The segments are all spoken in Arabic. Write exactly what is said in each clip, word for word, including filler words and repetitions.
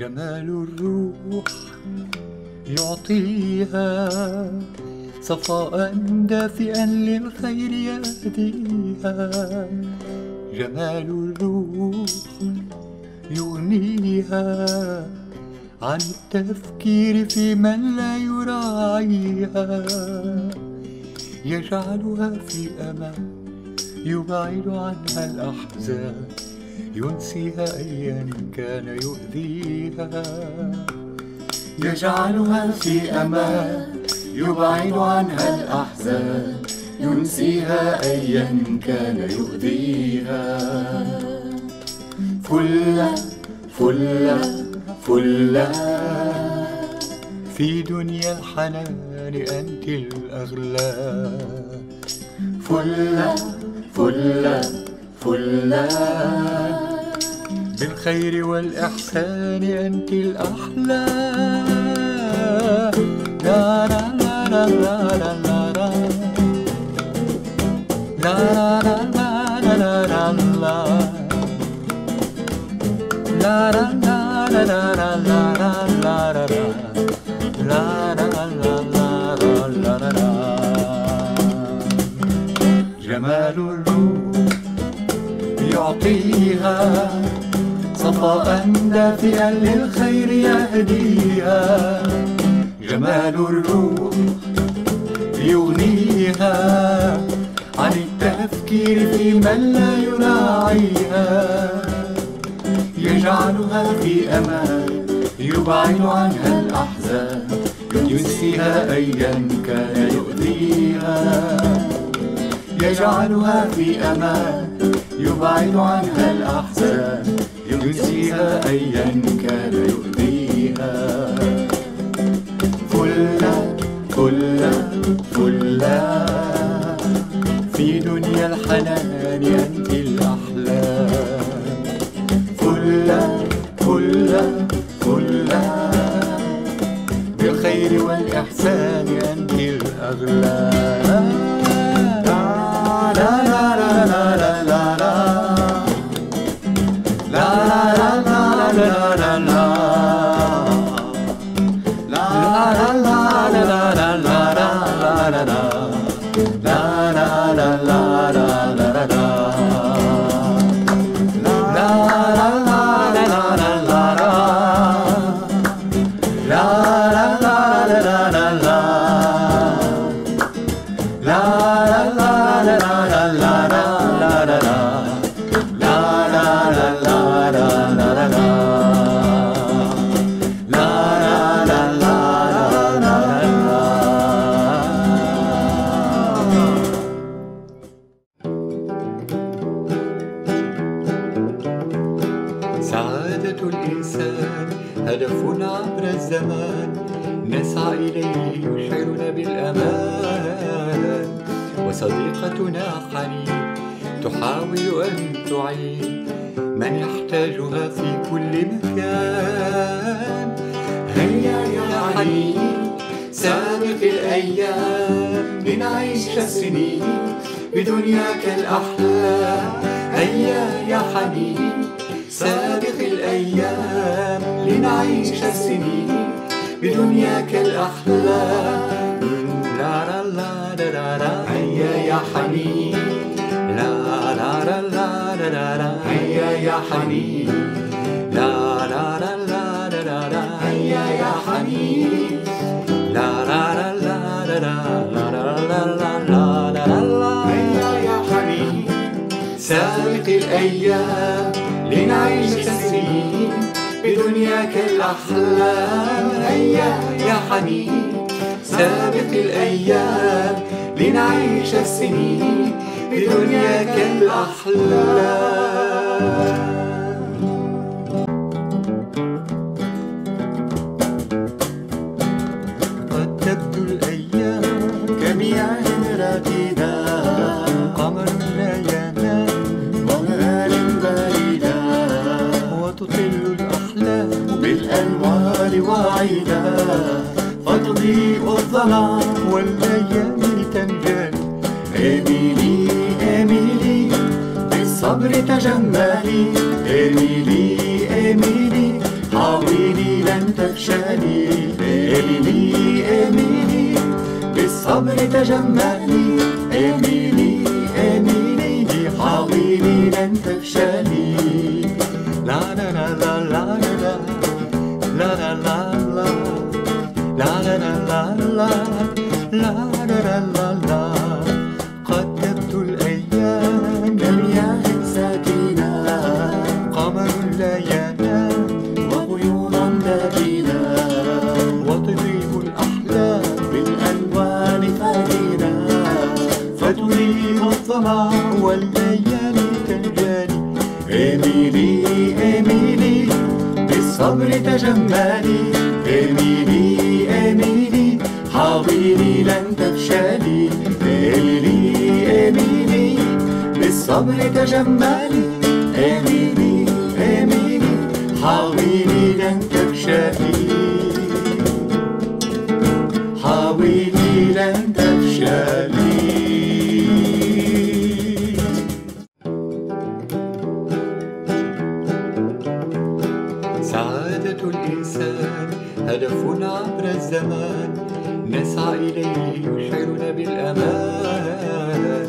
جمال الروح يعطيها، صفاء دافئا للخير يهديها، جمال الروح يغنيها عن التفكير في من لا يراعيها، يجعلها في أمان يبعد عنها الأحزان، ينسيها أيا كان يؤذيها، يجعلها في أمان يبعد عنها الأحزان، ينسيها أيا كان يؤذيها. فلة فلة فلة في دنيا الحنان أنت الأغلى، فلة فلة فلة بالخير والإحسان أنت الأحلى. لا لا لا لا لا لا لا لا لا لا لا لا لا لا لا لا لا لا لا لا لا. جمال الروح يعطيها، صفاء دافئا للخير يهديها، جمال الروح يغنيها عن التفكير في من لا يراعيها، يجعلها في أمان يبعد عنها الأحزان، ينسيها أيا كان يؤذيها، يجعلها في أمان يبعد عنها الأحزان، ينسيها أيا كان يؤذيها. فلة فلة فلة في دنيا الحنان أنت الأحلى، فلة فلة فلة بالخير والإحسان أنت الأغلى. لا لا لا لا لا لا لا لا لا لا لا. تحاول أن تعين من يحتاجها في كل مكان. هيا يا حنين سابق الأيام، لنعيش السنين بدنياك الأحلام. هيا يا حنين سابق الأيام، لنعيش السنين بدنياك الأحلام. لا لا لا لا. هيا يا حنين لا لا لا لا. هيا يا حنين لا لا لا لا لا لا. هيا يا حنين لا لا لا لا لا لا لا لا. هيا يا حنين سابق الأيام، لنعيش السنين بدنياك الأحلام. هيا يا حنين سابق الأيام، لنعيش السنين بدنياك الأحلى. قد تبدو الأيام جميعا راتدا، قمر لا ينام ظلال بعيدا، وتطل الأحلام بالأنوار وعيدا، فتضيء الظلام والليالي تنجلي. اميلي اميلي بالصبر تجملي، اميلي اميلي حاولي شاني اميلي اميلي بالصبر تجملي اميلي اميلي حاولي لن تفشلي لا لا لا لا لا لا لا لا لا لا لا لا لا لا قدمت الأيام جميعا ساكنة قمر لا ينام وغيوما داكنة وطبيب الأحلام بالألوان فاتنة فتريد الظمع والليالي تنجاني أميلي أميلي بالصبر تجملي أميلي أميلي حاولي لن تفشلي أميلي أميلي بالصبر تجملي أميلي أميلي حاولي لن تفشلي حاولي لن تفشلي. سعادة الإنسان هدف عبر الزمان نسعى إليه يشعرنا بالأمان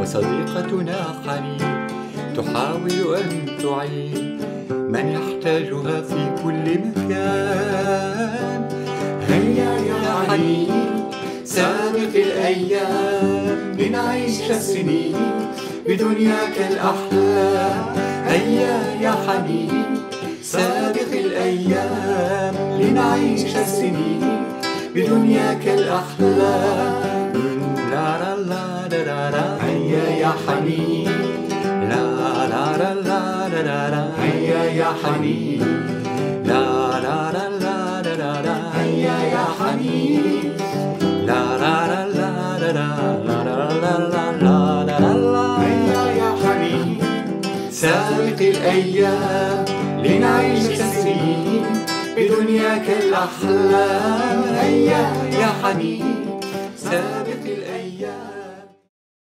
وصديقتنا حنين تحاول أن تعين من يحتاجها في كل مكان. هيا يا حنين سابق الأيام لنعيش السنين بدنياك الأحلام. هيا يا حنين سابق الأيام لنعيش السنين بدنياك الأحلام. لا لا لا لا لا هيا يا حنين لا لا لا لا لا هيا يا حنين لا لا لا لا لا هيا يا حنين لا لا لا لا لا لا لا لا هيا يا حنين سابق الأيام لنعيش السنين بدنياك الأحلام. هيا يا حنين سابق